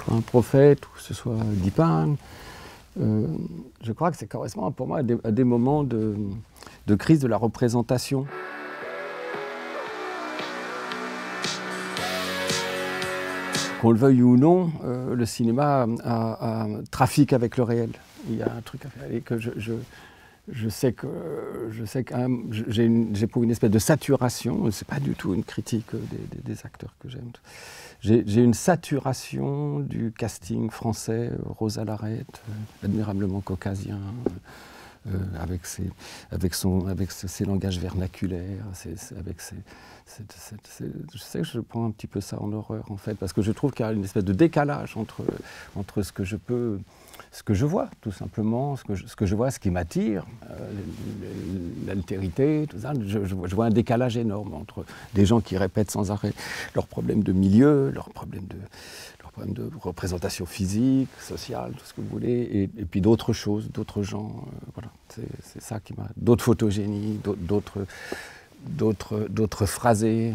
soit un prophète ou que ce soit Dheepan, je crois que ça correspond pour moi à des moments de crise de la représentation. Qu'on le veuille ou non, le cinéma a un trafic avec le réel. Il y a un truc à faire. Et que je sais que j'ai pour une espèce de saturation, c'est pas du tout une critique des acteurs que j'aime. J'ai une saturation du casting français, Rosa Laret, admirablement caucasien, avec ses langages vernaculaires, je sais que je prends un petit peu ça en horreur en fait, parce que je trouve qu'il y a une espèce de décalage entre ce que je peux, ce que je vois tout simplement, ce que je vois, ce qui m'attire, l'altérité, tout ça, je vois un décalage énorme entre des gens qui répètent sans arrêt leurs problèmes de milieu, leurs problèmes de représentation physique, sociale, tout ce que vous voulez, et puis d'autres choses, d'autres gens, voilà, c'est ça qui m'a... D'autres photogénies, d'autres phrasés.